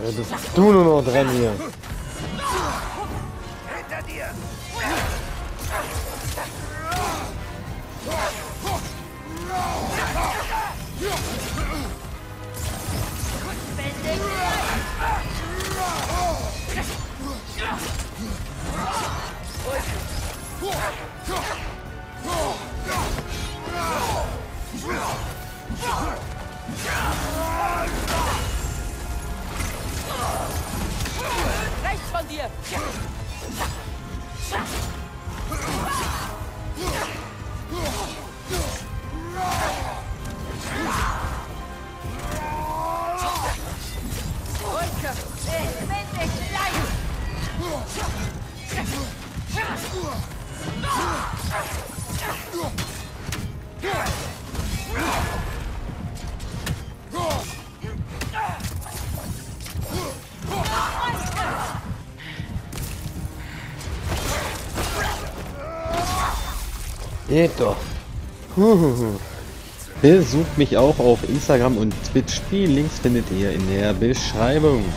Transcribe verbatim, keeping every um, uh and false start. Das ist du nur noch dran hier. Hinter dir! Rechts von dir! Geht doch. Besucht mich auch auf Instagram und Twitch. Die Links findet ihr in der Beschreibung.